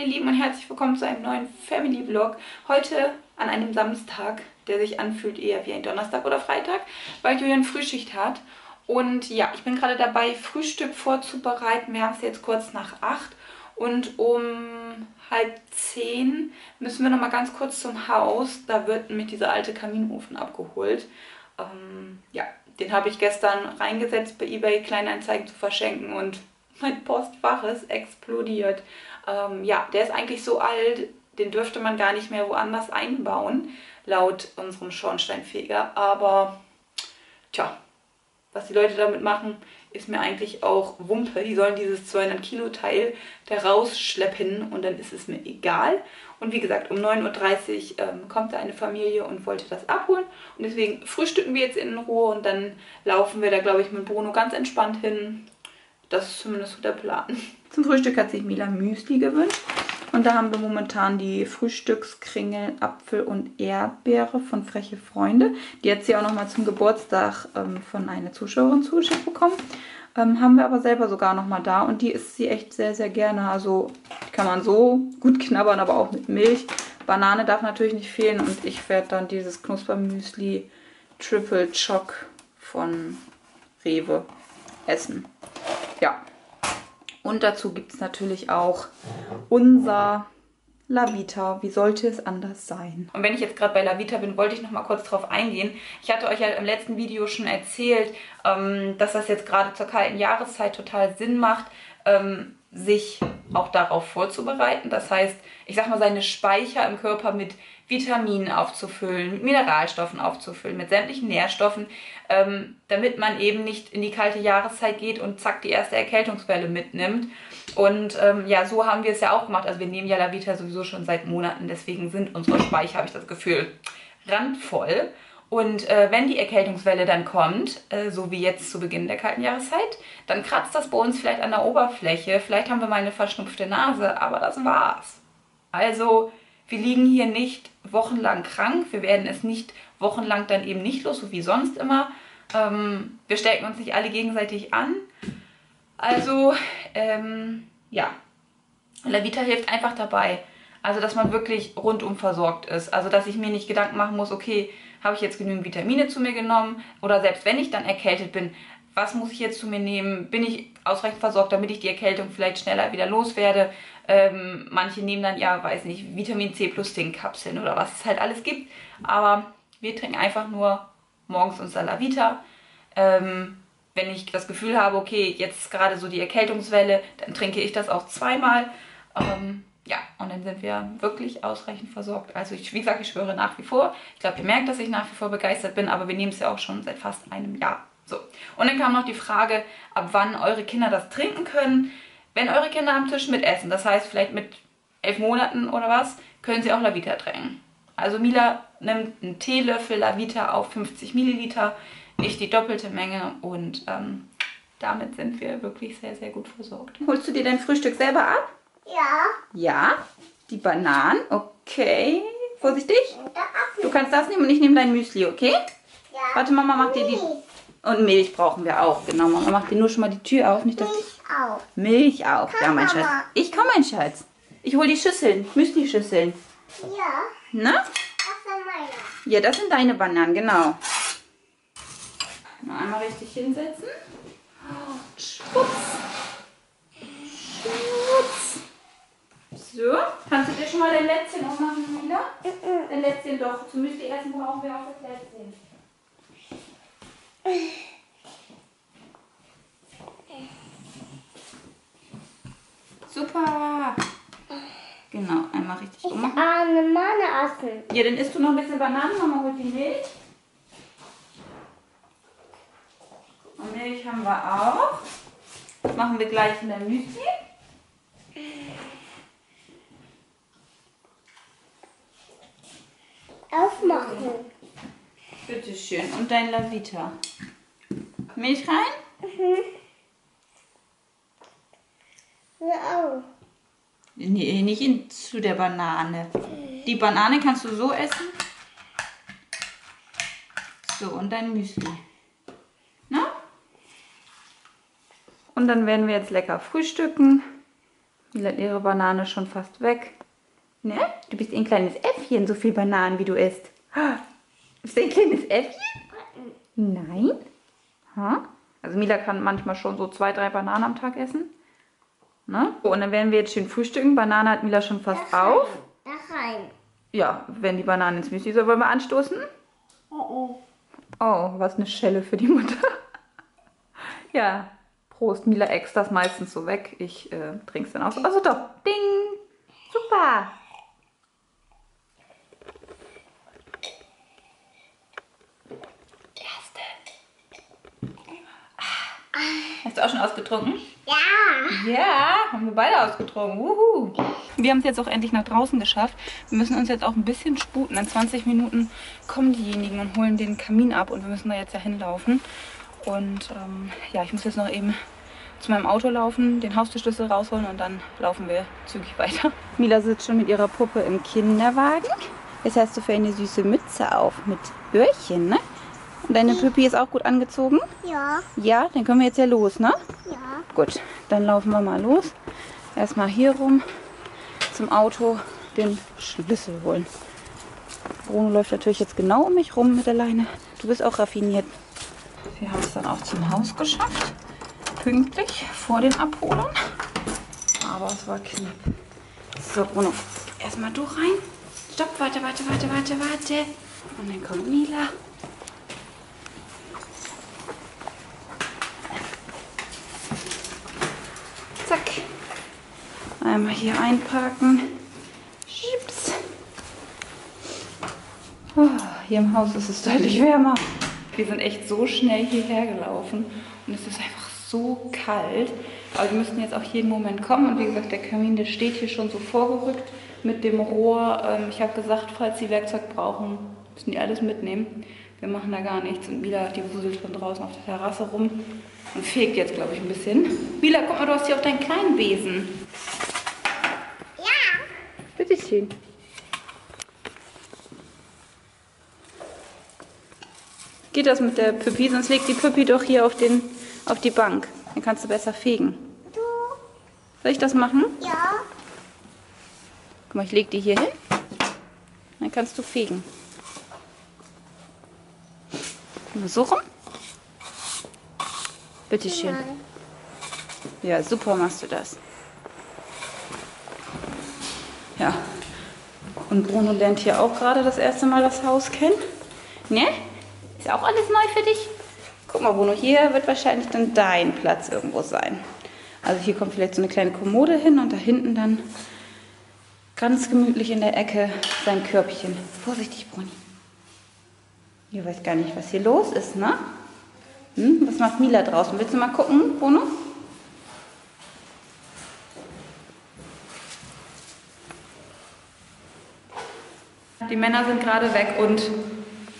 meine Lieben, und herzlich willkommen zu einem neuen Family Vlog. Heute an einem Samstag, der sich anfühlt eher wie ein Donnerstag oder Freitag, weil Julian Frühschicht hat. Und ja, ich bin gerade dabei, Frühstück vorzubereiten. Wir haben es jetzt kurz nach 8 und um halb 10 müssen wir nochmal ganz kurz zum Haus. Da wird nämlich dieser alte Kaminofen abgeholt. Ja, den habe ich gestern reingesetzt bei eBay Kleinanzeigen zu verschenken und mein Postfach ist explodiert. Ja, der ist eigentlich so alt, den dürfte man gar nicht mehr woanders einbauen, laut unserem Schornsteinfeger. Aber, tja, was die Leute damit machen, ist mir eigentlich auch Wumpe. Die sollen dieses 200-Kilo-Teil da rausschleppen und dann ist es mir egal. Und wie gesagt, um 9:30 Uhr kommt da eine Familie und wollte das abholen. Und deswegen frühstücken wir jetzt in Ruhe und dann laufen wir da, glaube ich, mit Bruno ganz entspannt hin. Das ist zumindest so der Plan. Zum Frühstück hat sich Mila Müsli gewünscht. Und da haben wir momentan die Frühstückskringel, Apfel und Erdbeere von Freche Freunde. Die hat sie auch nochmal zum Geburtstag von einer Zuschauerin zugeschickt bekommen. Haben wir aber selber sogar nochmal da. Und die isst sie echt sehr, sehr gerne. Also die kann man so gut knabbern, aber auch mit Milch. Banane darf natürlich nicht fehlen. Und ich werde dann dieses Knuspermüsli Triple Choc von Rewe essen. Ja, und dazu gibt es natürlich auch unser LaVita. Wie sollte es anders sein? Und wenn ich jetzt gerade bei LaVita bin, wollte ich noch mal kurz drauf eingehen. Ich hatte euch ja im letzten Video schon erzählt, dass das jetzt gerade zur kalten Jahreszeit total Sinn macht, sich auch darauf vorzubereiten. Das heißt, ich sag mal, seine Speicher im Körper mit Vitaminen aufzufüllen, mit Mineralstoffen aufzufüllen, mit sämtlichen Nährstoffen, damit man eben nicht in die kalte Jahreszeit geht und zack die erste Erkältungswelle mitnimmt. Und ja, so haben wir es ja auch gemacht. Also wir nehmen ja LaVita sowieso schon seit Monaten, deswegen sind unsere Speicher, habe ich das Gefühl, randvoll. Und wenn die Erkältungswelle dann kommt, so wie jetzt zu Beginn der kalten Jahreszeit, dann kratzt das bei uns vielleicht an der Oberfläche. Vielleicht haben wir mal eine verschnupfte Nase, aber das war's. Also wir liegen hier nicht wochenlang krank. Wir werden es nicht wochenlang dann eben nicht los, so wie sonst immer. Wir stecken uns nicht alle gegenseitig an. Also ja, LaVita hilft einfach dabei. Also, dass man wirklich rundum versorgt ist. Also, dass ich mir nicht Gedanken machen muss, okay, habe ich jetzt genügend Vitamine zu mir genommen? Oder selbst wenn ich dann erkältet bin, was muss ich jetzt zu mir nehmen? Bin ich ausreichend versorgt, damit ich die Erkältung vielleicht schneller wieder loswerde? Manche nehmen dann, ja, weiß nicht, Vitamin C plus Zinkkapseln oder was es halt alles gibt. Aber wir trinken einfach nur morgens unser LaVita. Wenn ich das Gefühl habe, okay, jetzt ist gerade so die Erkältungswelle, dann trinke ich das auch zweimal. Ja, und dann sind wir wirklich ausreichend versorgt. Also ich, wie gesagt, ich schwöre nach wie vor. Ich glaube, ihr merkt, dass ich nach wie vor begeistert bin, aber wir nehmen es ja auch schon seit fast einem Jahr. So, und dann kam noch die Frage, ab wann eure Kinder das trinken können. Wenn eure Kinder am Tisch mitessen, das heißt vielleicht mit 11 Monaten oder was, können sie auch LaVita trinken. Also Mila nimmt einen Teelöffel LaVita auf 50 Milliliter, ich die doppelte Menge und damit sind wir wirklich sehr, sehr gut versorgt. Holst du dir dein Frühstück selber ab? Ja. Ja, die Bananen, okay. Vorsichtig. Du kannst das nehmen und ich nehme dein Müsli, okay? Ja. Warte, Mama macht dir die... Und Milch brauchen wir auch, genau. Mama macht dir nur schon mal die Tür auf. Nicht, dass Milch auf. Milch auf, ja, mein Schatz. Ich komme, mein Schatz. Ich hole die Schüsseln, Müsli-Schüsseln. Ja. Na? Das sind meine. Ja, das sind deine Bananen, genau. Mal einmal richtig hinsetzen. Und schwupps. So, kannst du dir schon mal dein Lätzchen aufmachen, Mila? Dein Lätzchen doch. Zum Müsli essen brauchen wir auch das Lätzchen. Super. Genau, einmal richtig ummachen. Ich eine Banane essen. Ja, dann isst du noch ein bisschen Bananen. Mama holt die Milch. Und Milch haben wir auch. Das machen wir gleich in der Müsli. Aufmachen. Bitte schön. Und dein LaVita. Milch rein? Mhm. Ja. Nee, nicht zu der Banane. Die Banane kannst du so essen. So, und dein Müsli. Na? Und dann werden wir jetzt lecker frühstücken. Mila hat ihre Banane schon fast weg. Ne? Du bist ein kleines Äffchen, so viel Bananen, wie du isst. Bist du ein kleines Äffchen? Nein? Ha? Also Mila kann manchmal schon so 2, 3 Bananen am Tag essen. Ne? So, und dann werden wir jetzt schön frühstücken. Banane hat Mila schon fast auf. Da rein. Ja, wenn die Banane ins Müsli soll, wollen wir anstoßen? Oh, oh. Oh, was eine Schelle für die Mutter. Ja, Prost. Mila äxt das meistens so weg. Ich trinke es dann aus. Also doch. Ding. Super. Hast du auch schon ausgetrunken? Ja. Ja, haben wir beide ausgetrunken. Uhu. Wir haben es jetzt auch endlich nach draußen geschafft. Wir müssen uns jetzt auch ein bisschen sputen. In 20 Minuten kommen diejenigen und holen den Kamin ab. Und wir müssen da jetzt ja hinlaufen. Und ja, ich muss jetzt noch eben zu meinem Auto laufen, den Haustürschlüssel rausholen und dann laufen wir zügig weiter. Mila sitzt schon mit ihrer Puppe im Kinderwagen. Jetzt hast du für eine süße Mütze auf mit Öhrchen, ne? Und deine Püppi ist auch gut angezogen? Ja. Ja, dann können wir jetzt ja los, ne? Ja. Gut, dann laufen wir mal los. Erstmal hier rum zum Auto den Schlüssel holen. Bruno läuft natürlich jetzt genau um mich rum mit der Leine. Du bist auch raffiniert. Wir haben es dann auch zum Haus geschafft. Pünktlich vor den Abholern. Aber es war knapp. So, Bruno, erstmal du rein. Stopp, warte. Und dann kommt Mila. Zack. Einmal hier einparken. Schips. Oh, hier im Haus ist es deutlich wärmer. Wir sind echt so schnell hierher gelaufen und es ist einfach so kalt. Aber die müssten jetzt auch jeden Moment kommen und wie gesagt, der Kamin, der steht hier schon so vorgerückt mit dem Rohr. Ich habe gesagt, falls die Werkzeug brauchen, müssen die alles mitnehmen. Wir machen da gar nichts und Mila, die wuselt von draußen auf der Terrasse rum und fegt jetzt, glaube ich, ein bisschen. Mila, guck mal, du hast hier auch deinen kleinen Besen. Ja. Bitteschön. Geht das mit der Püppi? Sonst legt die Püppi doch hier auf die Bank. Dann kannst du besser fegen. Du. Soll ich das machen? Ja. Guck mal, ich lege die hier hin. Dann kannst du fegen. Nur so rum. Bitteschön. Ja, super machst du das. Ja. Und Bruno lernt hier auch gerade das erste Mal das Haus kennen. Ne? Ist auch alles neu für dich? Guck mal, Bruno, hier wird wahrscheinlich dann dein Platz irgendwo sein. Also hier kommt vielleicht so eine kleine Kommode hin und da hinten dann ganz gemütlich in der Ecke sein Körbchen. Vorsichtig, Bruni. Ich weiß gar nicht, was hier los ist, ne? Hm? Was macht Mila draußen? Willst du mal gucken, Bruno? Die Männer sind gerade weg und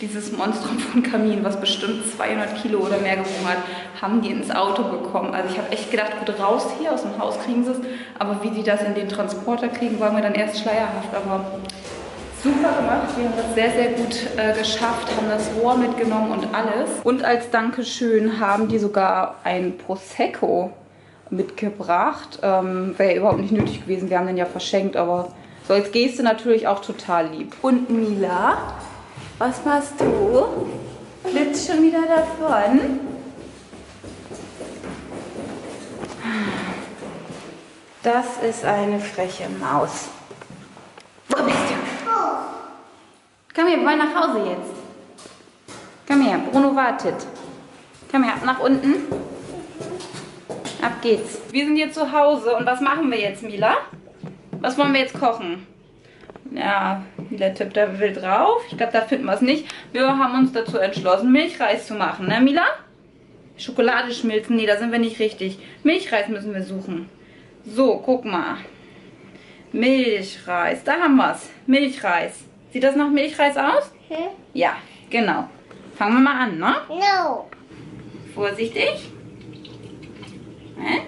dieses Monstrum von Kamin, was bestimmt 200 Kilo oder mehr gewogen hat, haben die ins Auto bekommen. Also ich habe echt gedacht, gut, raus hier aus dem Haus kriegen sie es. Aber wie die das in den Transporter kriegen, war mir dann erst schleierhaft. Aber super gemacht. Wir haben das sehr, sehr gut geschafft, haben das Rohr mitgenommen und alles. Und als Dankeschön haben die sogar ein Prosecco mitgebracht. Wäre ja überhaupt nicht nötig gewesen. Wir haben den ja verschenkt, aber so als Geste natürlich auch total lieb. Und Mila... Was machst du? Flitzt schon wieder davon? Das ist eine freche Maus. Wo bist du? Komm her, wir wollen nach Hause jetzt. Komm her, Bruno wartet. Komm her, ab nach unten. Ab geht's. Wir sind hier zu Hause und was machen wir jetzt, Mila? Was wollen wir jetzt kochen? Ja, Mila tippt da wild drauf. Ich glaube, da finden wir es nicht. Wir haben uns dazu entschlossen, Milchreis zu machen, ne, Mila? Schokolade schmilzen, nee, da sind wir nicht richtig. Milchreis müssen wir suchen. So, guck mal. Milchreis, da haben wir es. Milchreis. Sieht das nach Milchreis aus? Hm? Ja, genau. Fangen wir mal an, ne? No. Vorsichtig. Hä?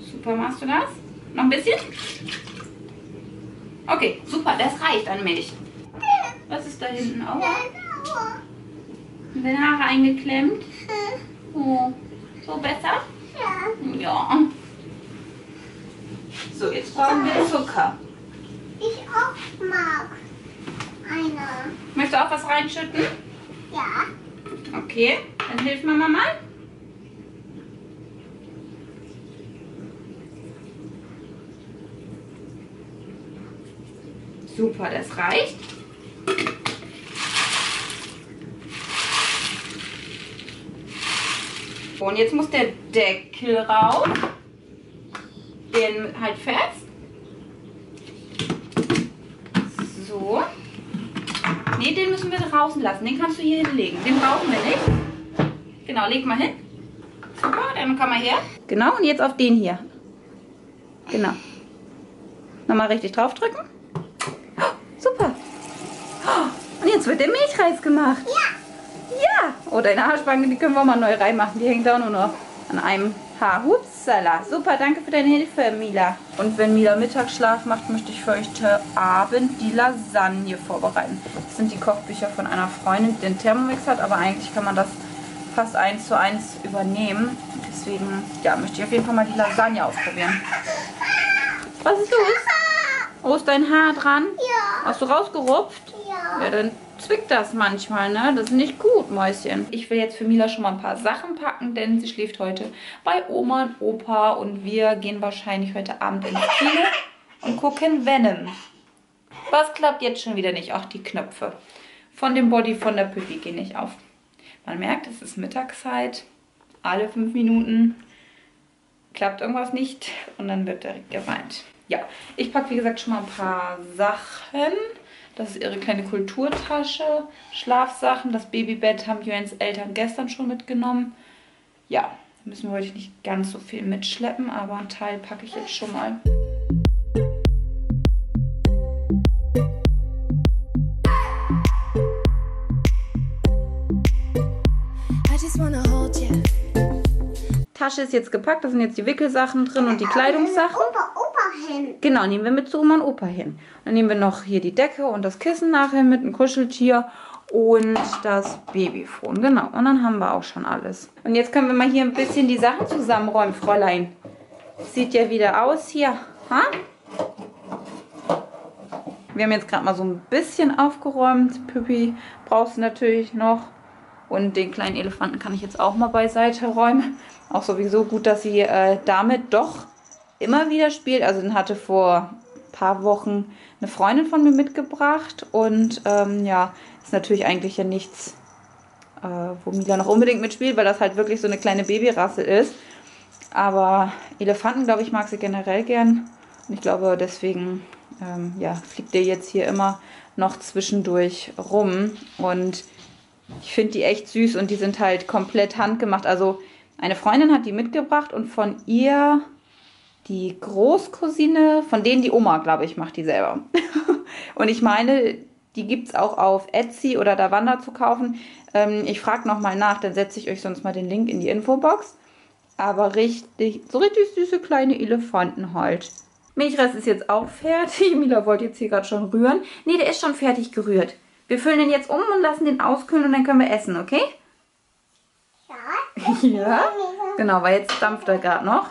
Super, machst du das? Noch ein bisschen? Okay, super, das reicht an Milch. Was ist da hinten? Aua. Sind deine Haare eingeklemmt? Oh. So besser? Ja. Ja. So, jetzt brauchen wir Zucker. Ich auch mag eine. Möchtest du auch was reinschütten? Ja. Okay, dann hilf mir mal. Super, das reicht. Und jetzt muss der Deckel rauf. Den halt fest. So. Ne, den müssen wir draußen lassen. Den kannst du hier hinlegen. Den brauchen wir nicht. Genau, leg mal hin. Super, dann komm mal her. Genau, und jetzt auf den hier. Genau. Nochmal richtig draufdrücken. Oh, super. Oh, und jetzt wird der Milchreis gemacht. Ja. Ja. Oh, deine Haarspange, die können wir auch mal neu reinmachen. Die hängt da nur noch an einem Haar. Hupsala. Super, danke für deine Hilfe, Mila. Und wenn Mila Mittagsschlaf macht, möchte ich für euch heute Abend die Lasagne vorbereiten. Das sind die Kochbücher von einer Freundin, die den Thermomix hat, aber eigentlich kann man das fast 1:1 übernehmen. Deswegen, ja, möchte ich auf jeden Fall mal die Lasagne ausprobieren. Was ist los? Oh, ist dein Haar dran? Ja. Hast du rausgerupft? Ja. Ja, dann zwickt das manchmal, ne? Das ist nicht gut, Mäuschen. Ich will jetzt für Mila schon mal ein paar Sachen packen, denn sie schläft heute bei Oma und Opa und wir gehen wahrscheinlich heute Abend ins Kino und gucken Venom. Was klappt jetzt schon wieder nicht? Auch die Knöpfe von dem Body von der Püppi gehen nicht auf. Man merkt, es ist Mittagszeit, alle 5 Minuten klappt irgendwas nicht und dann wird direkt geweint. Ja, ich packe wie gesagt schon mal ein paar Sachen. Das ist ihre kleine Kulturtasche, Schlafsachen, das Babybett haben Julians Eltern gestern schon mitgenommen. Ja, müssen wir heute nicht ganz so viel mitschleppen, aber einen Teil packe ich jetzt schon mal. Tasche ist jetzt gepackt, da sind jetzt die Wickelsachen drin und die Kleidungssachen. Genau, nehmen wir mit zu Oma und Opa hin. Dann nehmen wir noch hier die Decke und das Kissen nachher mit, ein Kuscheltier und das Babyfon. Genau, und dann haben wir auch schon alles. Und jetzt können wir mal hier ein bisschen die Sachen zusammenräumen, Fräulein. Sieht ja wieder aus hier. Ha? Wir haben jetzt gerade mal so ein bisschen aufgeräumt. Püppi brauchst du natürlich noch. Und den kleinen Elefanten kann ich jetzt auch mal beiseite räumen. Auch sowieso gut, dass sie damit doch immer wieder spielt. Also den hatte vor ein paar Wochen eine Freundin von mir mitgebracht. Und ja, ist natürlich eigentlich ja nichts, wo Mila noch unbedingt mitspielt, weil das halt wirklich so eine kleine Babyrasse ist. Aber Elefanten, glaube ich, mag sie generell gern. Und ich glaube, deswegen ja, fliegt der jetzt hier immer noch zwischendurch rum. Und ich finde die echt süß und die sind halt komplett handgemacht. Also eine Freundin hat die mitgebracht und von ihr... Die Großcousine, von denen die Oma, glaube ich, macht die selber. Und ich meine, die gibt es auch auf Etsy oder Davanda zu kaufen. Ich frage nochmal nach, dann setze ich euch sonst mal den Link in die Infobox. Aber richtig, so richtig süße kleine Elefanten halt. Milchreis ist jetzt auch fertig. Mila wollte jetzt hier gerade schon rühren. Nee, der ist schon fertig gerührt. Wir füllen den jetzt um und lassen den auskühlen und dann können wir essen, okay? Ja. Ja? Genau, weil jetzt dampft er gerade noch.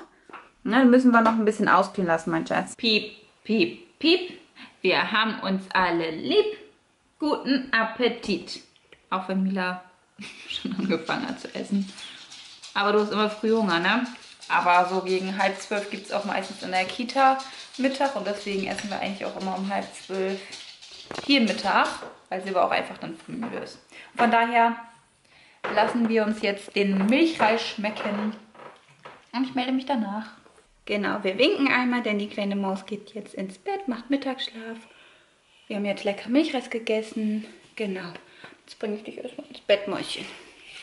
Na, dann müssen wir noch ein bisschen auskühlen lassen, mein Schatz. Piep, piep, piep. Wir haben uns alle lieb. Guten Appetit. Auch wenn Mila schon angefangen hat zu essen. Aber du hast immer früh Hunger, ne? Aber so gegen 11:30 gibt es auch meistens in der Kita Mittag. Und deswegen essen wir eigentlich auch immer um 11:30 hier Mittag. Weil sie aber auch einfach dann früh müde ist. Von daher lassen wir uns jetzt den Milchreis schmecken. Und ich melde mich danach. Genau, wir winken einmal, denn die kleine Maus geht jetzt ins Bett, macht Mittagsschlaf. Wir haben jetzt lecker Milchreis gegessen. Genau, jetzt bringe ich dich erstmal ins Bett, Mäuschen.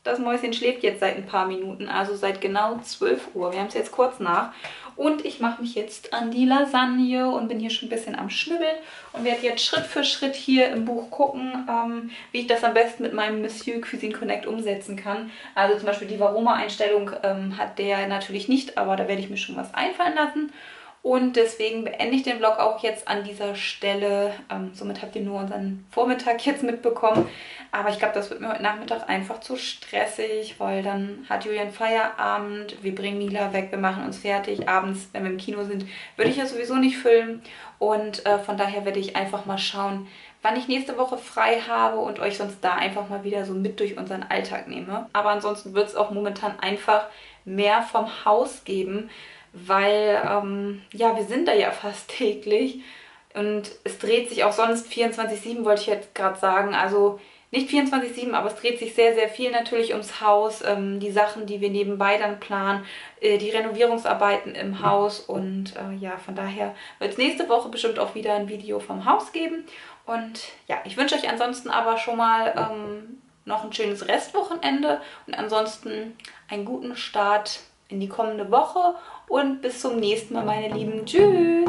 Das Mäuschen schläft jetzt seit ein paar Minuten, also seit genau 12 Uhr. Wir haben es jetzt kurz nach. Und ich mache mich jetzt an die Lasagne und bin hier schon ein bisschen am Schnibbeln. Und werde jetzt Schritt für Schritt hier im Buch gucken, wie ich das am besten mit meinem Monsieur Cuisine Connect umsetzen kann. Also zum Beispiel die Varoma-Einstellung hat der natürlich nicht, aber da werde ich mir schon was einfallen lassen. Und deswegen beende ich den Vlog auch jetzt an dieser Stelle. Somit habt ihr nur unseren Vormittag jetzt mitbekommen. Aber ich glaube, das wird mir heute Nachmittag einfach zu stressig, weil dann hat Julian Feierabend, wir bringen Mila weg, wir machen uns fertig. Abends, wenn wir im Kino sind, würde ich ja sowieso nicht filmen. Und von daher werde ich einfach mal schauen, wann ich nächste Woche frei habe und euch sonst da einfach mal wieder so mit durch unseren Alltag nehme. Aber ansonsten wird es auch momentan einfach mehr vom Haus geben, weil, ja, wir sind da ja fast täglich und es dreht sich auch sonst 24/7, wollte ich jetzt gerade sagen, also nicht 24/7, aber es dreht sich sehr, sehr viel natürlich ums Haus, die Sachen, die wir nebenbei dann planen, die Renovierungsarbeiten im Haus und ja, von daher wird es nächste Woche bestimmt auch wieder ein Video vom Haus geben und ja, ich wünsche euch ansonsten aber schon mal noch ein schönes Restwochenende und ansonsten einen guten Start in die kommende Woche. Und bis zum nächsten Mal, meine Lieben. Tschüss!